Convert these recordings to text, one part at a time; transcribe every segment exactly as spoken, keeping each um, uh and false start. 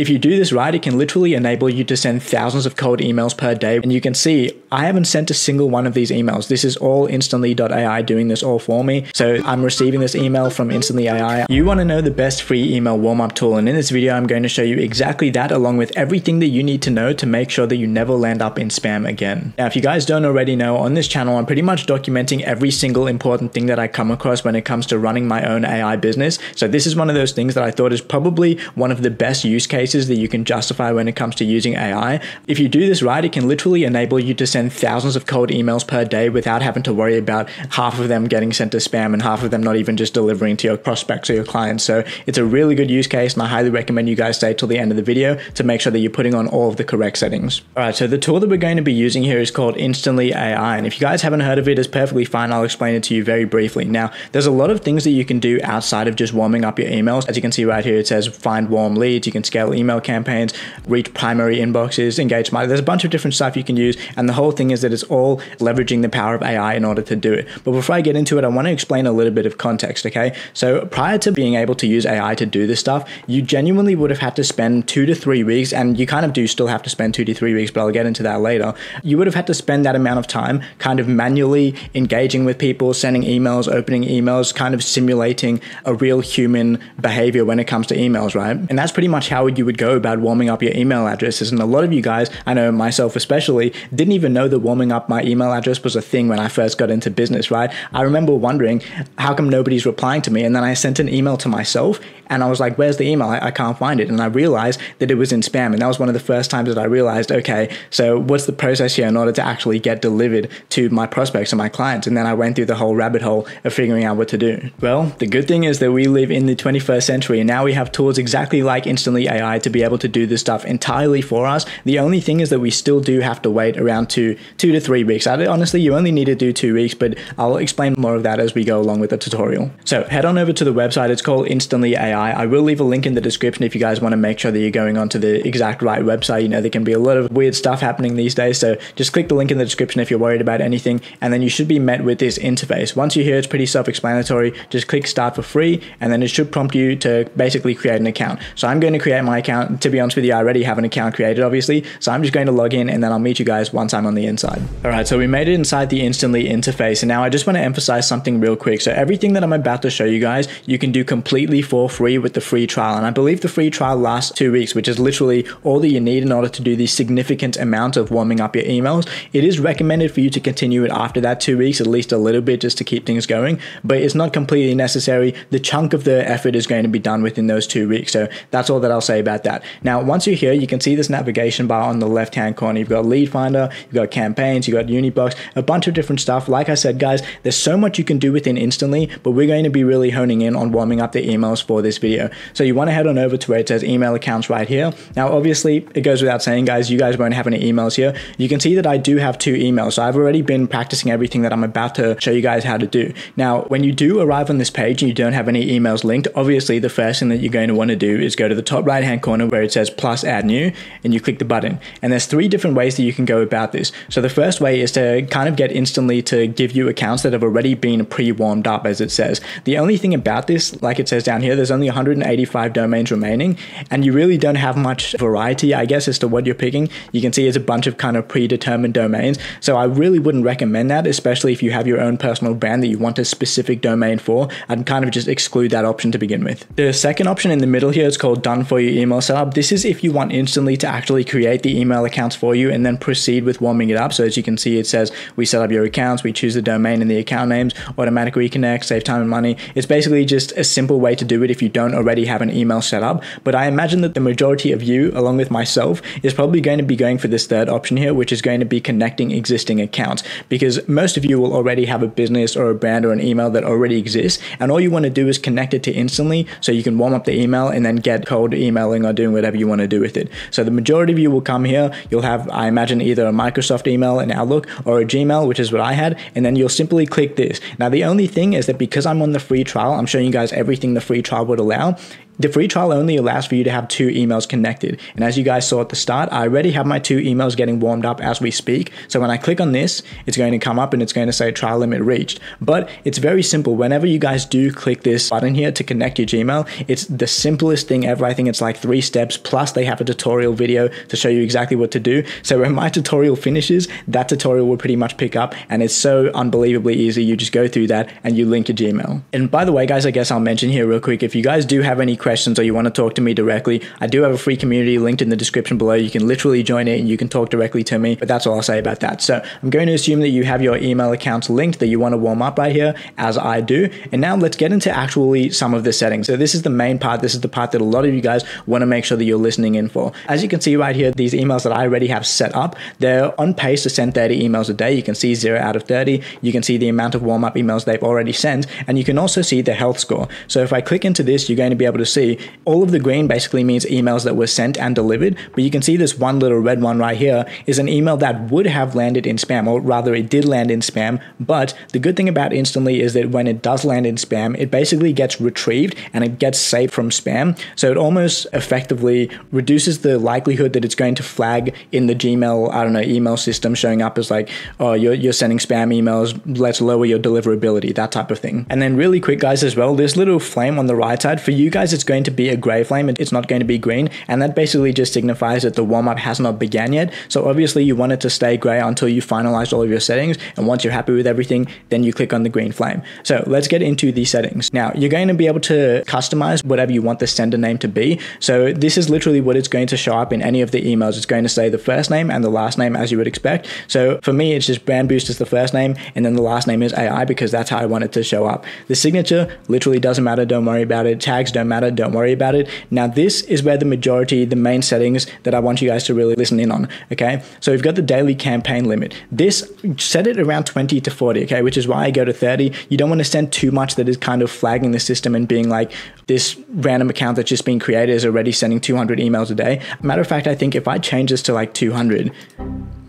If you do this right, it can literally enable you to send thousands of cold emails per day. And you can see, I haven't sent a single one of these emails. This is all instantly dot A I doing this all for me. So I'm receiving this email from instantly A I. You want to know the best free email warm-up tool. And in this video, I'm going to show you exactly that, along with everything that you need to know to make sure that you never land up in spam again. Now, if you guys don't already know, on this channel, I'm pretty much documenting every single important thing that I come across when it comes to running my own A I business. So this is one of those things that I thought is probably one of the best use cases that you can justify when it comes to using A I. If you do this right, it can literally enable you to send thousands of cold emails per day without having to worry about half of them getting sent to spam and half of them not even just delivering to your prospects or your clients. So it's a really good use case, and I highly recommend you guys stay till the end of the video to make sure that you're putting on all of the correct settings. All right, so the tool that we're going to be using here is called instantly A I. And if you guys haven't heard of it, it's perfectly fine. I'll explain it to you very briefly. Now, there's a lot of things that you can do outside of just warming up your emails. As you can see right here, it says find warm leads. You can scale email campaigns, reach primary inboxes, engage marketing. There's a bunch of different stuff you can use. And the whole thing is that it's all leveraging the power of A I in order to do it. But before I get into it, I want to explain a little bit of context, okay? So prior to being able to use A I to do this stuff, you genuinely would have had to spend two to three weeks, and you kind of do still have to spend two to three weeks, but I'll get into that later. You would have had to spend that amount of time kind of manually engaging with people, sending emails, opening emails, kind of simulating a real human behavior when it comes to emails, right? And that's pretty much how you would go about warming up your email addresses. And a lot of you guys, I know myself especially, didn't even know that warming up my email address was a thing when I first got into business, right? I remember wondering, how come nobody's replying to me? And then I sent an email to myself and I was like, where's the email? I, I can't find it. And I realized that it was in spam. And that was one of the first times that I realized, okay, so what's the process here in order to actually get delivered to my prospects and my clients? And then I went through the whole rabbit hole of figuring out what to do. Well, the good thing is that we live in the twenty-first century and now we have tools exactly like instantly A I to be able to do this stuff entirely for us. The only thing is that we still do have to wait around two, two to three weeks. I, honestly, you only need to do two weeks, but I'll explain more of that as we go along with the tutorial. So head on over to the website. It's called instantly A I. I will leave a link in the description if you guys want to make sure that you're going onto the exact right website. You know, there can be a lot of weird stuff happening these days. So just click the link in the description if you're worried about anything, and then you should be met with this interface. Once you're here, it's pretty self-explanatory. Just click start for free, and then it should prompt you to basically create an account. So I'm going to create my account. To be honest with you, I already have an account created, obviously. So I'm just going to log in and then I'll meet you guys once I'm on the inside. All right, so we made it inside the Instantly interface. And now I just want to emphasize something real quick. So everything that I'm about to show you guys, you can do completely for free with the free trial. And I believe the free trial lasts two weeks, which is literally all that you need in order to do the significant amount of warming up your emails. It is recommended for you to continue it after that two weeks, at least a little bit, just to keep things going, but it's not completely necessary. The chunk of the effort is going to be done within those two weeks. So that's all that I'll say about that. Now, once you're here, you can see this navigation bar on the left-hand corner. You've got lead finder, you've got campaigns, you've got Unibox, a bunch of different stuff. Like I said, guys, there's so much you can do within Instantly, but we're going to be really honing in on warming up the emails for this video. So you want to head on over to where it says email accounts right here. Now, obviously it goes without saying, guys, you guys won't have any emails here. You can see that I do have two emails. So I've already been practicing everything that I'm about to show you guys how to do. Now, when you do arrive on this page and you don't have any emails linked, obviously the first thing that you're going to want to do is go to the top right hand corner where it says plus add new, and you click the button. And there's three different ways that you can go about this. So the first way is to kind of get Instantly to give you accounts that have already been pre-warmed up, as it says. The only thing about this, like it says down here, there's only one hundred eighty-five domains remaining, and you really don't have much variety, I guess, as to what you're picking. You can see it's a bunch of kind of predetermined domains. So I really wouldn't recommend that, especially if you have your own personal brand that you want a specific domain for. I'd kind of just exclude that option to begin with. The second option in the middle here is called done for you email setup. This is if you want Instantly to actually create the email accounts for you and then proceed with warming it up. So as you can see, it says we set up your accounts, we choose the domain and the account names, automatically reconnect, save time and money. It's basically just a simple way to do it if you don't already have an email set up. But I imagine that the majority of you, along with myself, is probably going to be going for this third option here, which is going to be connecting existing accounts, because most of you will already have a business or a brand or an email that already exists. And all you want to do is connect it to Instantly so you can warm up the email and then get cold emailing or doing whatever you want to do with it. So the majority of you will come here. You'll have, I imagine, either a Microsoft email, an Outlook, or a Gmail, which is what I had. And then you'll simply click this. Now, the only thing is that because I'm on the free trial, I'm showing you guys everything the free trial would allow. The free trial only allows for you to have two emails connected. And as you guys saw at the start, I already have my two emails getting warmed up as we speak. So when I click on this, it's going to come up and it's going to say trial limit reached. But it's very simple. Whenever you guys do click this button here to connect your Gmail, it's the simplest thing ever. I think it's like three steps. Plus they have a tutorial video to show you exactly what to do. So when my tutorial finishes, that tutorial will pretty much pick up, and it's so unbelievably easy. You just go through that and you link your Gmail. And by the way, guys, I guess I'll mention here real quick, if you guys do have any questions questions or you want to talk to me directly, I do have a free community linked in the description below. You can literally join it and you can talk directly to me, but that's all I'll say about that. So I'm going to assume that you have your email accounts linked that you want to warm up right here, as I do. And now let's get into actually some of the settings. So this is the main part. This is the part that a lot of you guys want to make sure that you're listening in for. As you can see right here, these emails that I already have set up, they're on pace to send thirty emails a day. You can see zero out of thirty. You can see the amount of warm up emails they've already sent, and you can also see the health score. So if I click into this, you're going to be able to see all of the green basically means emails that were sent and delivered, but you can see this one little red one right here is an email that would have landed in spam, or rather it did land in spam. But the good thing about Instantly is that when it does land in spam, it basically gets retrieved and it gets saved from spam. So it almost effectively reduces the likelihood that it's going to flag in the Gmail, I don't know, email system showing up as like, oh, you're, you're sending spam emails, let's lower your deliverability, that type of thing. And then really quick, guys, as well, this little flame on the right side, for you guys, it's going to be a gray flame. It's not going to be green, and that basically just signifies that the warm-up has not begun yet. So obviously you want it to stay gray until you finalize all of your settings, and once you're happy with everything, then you click on the green flame. So let's get into the settings. Now you're going to be able to customize whatever you want the sender name to be. So this is literally what it's going to show up in any of the emails. It's going to say the first name and the last name, as you would expect. So for me, it's just Brand Boost is the first name, and then the last name is A I, because that's how I want it to show up. The signature literally doesn't matter, don't worry about it. Tags don't matter, don't worry about it. Now this is where the majority, the main settings that I want you guys to really listen in on, okay? So we've got the daily campaign limit. This, set it around twenty to forty, okay? Which is why I go to thirty. You don't want to send too much that is kind of flagging the system and being like, this random account that's just been created is already sending two hundred emails a day. Matter of fact, I think if I change this to like two hundred,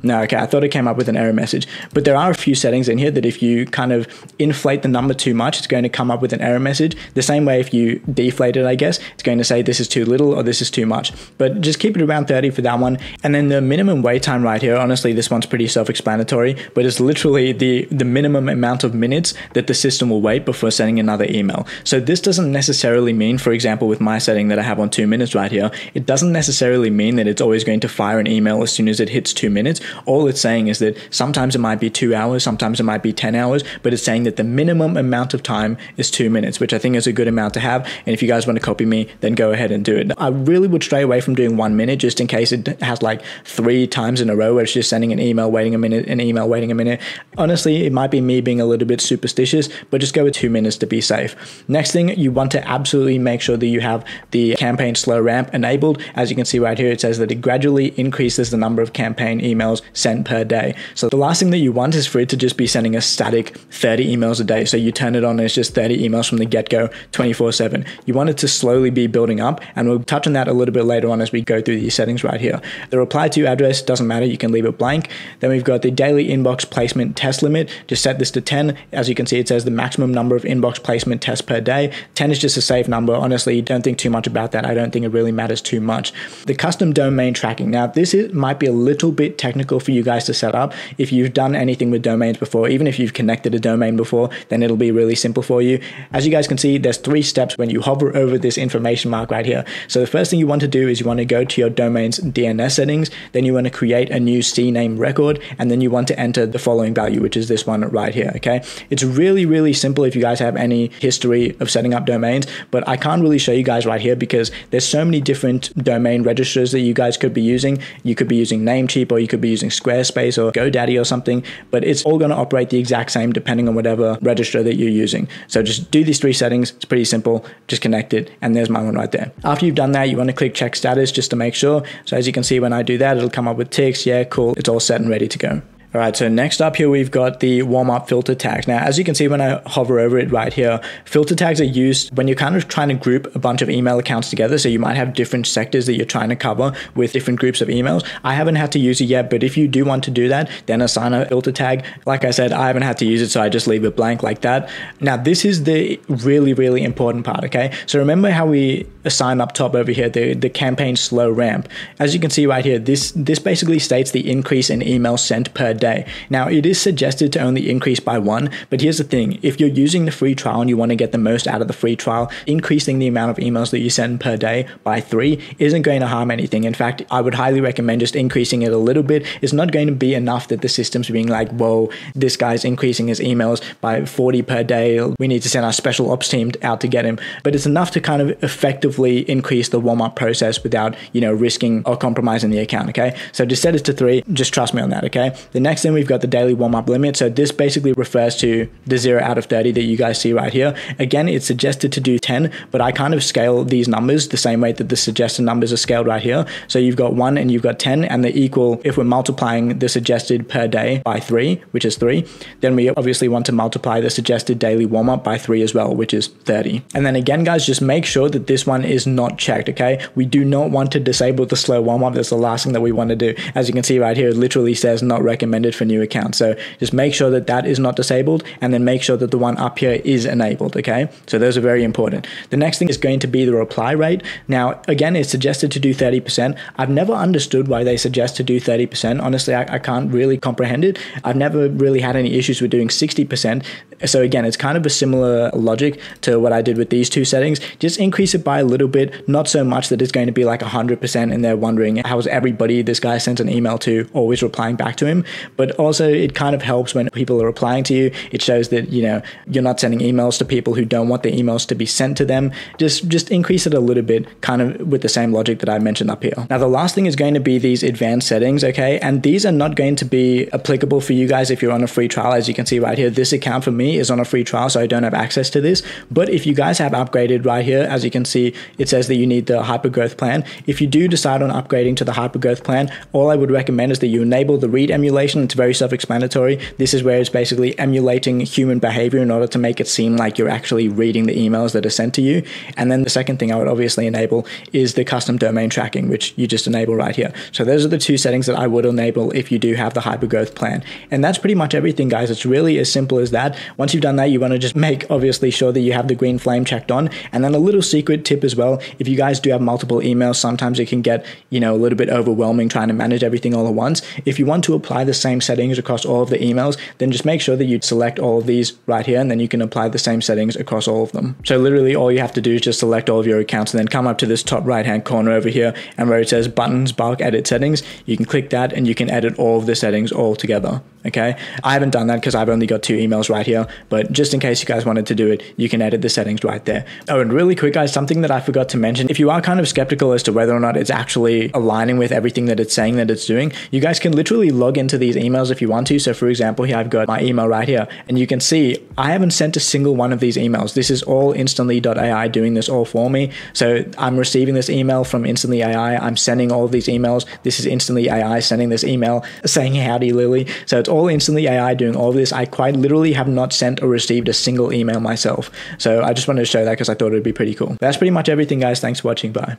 no, okay, I thought it came up with an error message, but there are a few settings in here that if you kind of inflate the number too much, it's going to come up with an error message. The same way if you deflate it, I guess, it's going to say this is too little or this is too much, but just keep it around thirty for that one. And then the minimum wait time right here, honestly, this one's pretty self-explanatory, but it's literally the, the minimum amount of minutes that the system will wait before sending another email. So this doesn't necessarily mean, for example, with my setting that I have on two minutes right here, it doesn't necessarily mean that it's always going to fire an email as soon as it hits two minutes. All it's saying is that sometimes it might be two hours, sometimes it might be ten hours, but it's saying that the minimum amount of time is two minutes, which I think is a good amount to have. And if you guys want to copy me, then go ahead and do it. I really would stray away from doing one minute just in case it has like three times in a row where it's just sending an email, waiting a minute, an email, waiting a minute. Honestly, it might be me being a little bit superstitious, but just go with two minutes to be safe. Next thing, you want to absolutely make sure that you have the campaign slow ramp enabled. As you can see right here, it says that it gradually increases the number of campaign emails sent per day. So the last thing that you want is for it to just be sending a static thirty emails a day. So you turn it on and it's just thirty emails from the get-go twenty-four seven. You want it to slowly be building up, and we'll touch on that a little bit later on as we go through these settings right here. The reply to address doesn't matter, you can leave it blank. Then we've got the daily inbox placement test limit. Just set this to ten. As you can see, it says the maximum number of inbox placement tests per day. ten is just a safe number. Honestly, don't think too much about that. I don't think it really matters too much. The custom domain tracking. Now this is, might be a little bit technical for you guys to set up. If you've done anything with domains before, even if you've connected a domain before, then it'll be really simple for you. As you guys can see, there's three steps when you hover over this information mark right here. So the first thing you want to do is you want to go to your domain's D N S settings, then you want to create a new C name record, and then you want to enter the following value, which is this one right here, okay? It's really, really simple if you guys have any history of setting up domains, but I can't really show you guys right here because there's so many different domain registrars that you guys could be using. You could be using Namecheap, or you could be using Squarespace or GoDaddy or something, but it's all going to operate the exact same depending on whatever registrar that you're using. So just do these three settings. It's pretty simple. Just connect it. And there's my one right there. After you've done that, you want to click check status just to make sure. So as you can see, when I do that, it'll come up with ticks. Yeah, cool. It's all set and ready to go. All right, so next up here, we've got the warm-up filter tags. Now, as you can see, when I hover over it right here, filter tags are used when you're kind of trying to group a bunch of email accounts together. So you might have different sectors that you're trying to cover with different groups of emails. I haven't had to use it yet, but if you do want to do that, then assign a filter tag. Like I said, I haven't had to use it, so I just leave it blank like that. Now, this is the really, really important part, okay? So remember how we assign up top over here, the, the campaign slow ramp. As you can see right here, this, this basically states the increase in email sent per day. Now, it is suggested to only increase by one, but here's the thing. If you're using the free trial and you want to get the most out of the free trial, increasing the amount of emails that you send per day by three isn't going to harm anything. In fact, I would highly recommend just increasing it a little bit. It's not going to be enough that the system's being like, whoa, this guy's increasing his emails by forty per day. We need to send our special ops team out to get him. But it's enough to kind of effectively increase the warm-up process without, you know, risking or compromising the account, okay? So just set it to three. Just trust me on that, okay? The next thing, we've got the daily warm-up limit. So this basically refers to the zero out of thirty that you guys see right here. Again, it's suggested to do ten, but I kind of scale these numbers the same way that the suggested numbers are scaled right here. So you've got one and you've got ten, and they're equal if we're multiplying the suggested per day by three, which is three. Then we obviously want to multiply the suggested daily warm-up by three as well, which is thirty. And then again, guys, just make sure that this one is not checked, okay? We do not want to disable the slow warm-up. That's the last thing that we want to do. As you can see right here, it literally says not recommended for new accounts. So just make sure that that is not disabled, and then make sure that the one up here is enabled, okay? So those are very important. The next thing is going to be the reply rate. Now, again, it's suggested to do thirty percent. I've never understood why they suggest to do thirty percent. Honestly, I, I can't really comprehend it. I've never really had any issues with doing sixty percent. So again, it's kind of a similar logic to what I did with these two settings. Just increase it by a little bit, not so much that it's going to be like one hundred percent and they're wondering how's everybody this guy sends an email to always replying back to him. But also it kind of helps when people are replying to you. It shows that, you know, you're not sending emails to people who don't want the emails to be sent to them. Just, just increase it a little bit, kind of with the same logic that I mentioned up here. Now, the last thing is going to be these advanced settings, okay? And these are not going to be applicable for you guys if you're on a free trial. As you can see right here, this account for me is on a free trial, so I don't have access to this. But if you guys have upgraded right here, as you can see, it says that you need the hypergrowth plan. If you do decide on upgrading to the hypergrowth plan, all I would recommend is that you enable the read emulation. It's very self-explanatory. This is where it's basically emulating human behavior in order to make it seem like you're actually reading the emails that are sent to you. And then the second thing I would obviously enable is the custom domain tracking, which you just enable right here. So those are the two settings that I would enable if you do have the hypergrowth plan. And that's pretty much everything, guys. It's really as simple as that. Once you've done that, you want to just make obviously sure that you have the green flame checked on. And then a little secret tip as well, if you guys do have multiple emails, sometimes it can get, you know, a little bit overwhelming trying to manage everything all at once. If you want to apply the same settings across all of the emails, then just make sure that you select all of these right here, and then you can apply the same settings across all of them. So literally all you have to do is just select all of your accounts and then come up to this top right hand corner over here, and where it says buttons, bulk, edit settings, you can click that and you can edit all of the settings all together. Okay, I haven't done that because I've only got two emails right here, but just in case you guys wanted to do it, you can edit the settings right there. Oh, and really quick, guys, something that I forgot to mention, if you are kind of skeptical as to whether or not it's actually aligning with everything that it's saying that it's doing, you guys can literally log into these emails if you want to. So for example, here I've got my email right here, and you can see I haven't sent a single one of these emails. This is all instantly dot A I doing this all for me. So I'm receiving this email from instantly A I. I'm sending all of these emails. This is instantly A I sending this email saying howdy Lily. So it's all instantly A I doing all of this. I quite literally have not sent or received a single email myself. So I just wanted to show that because I thought it'd be pretty cool. That's pretty much everything, guys. Thanks for watching. Bye.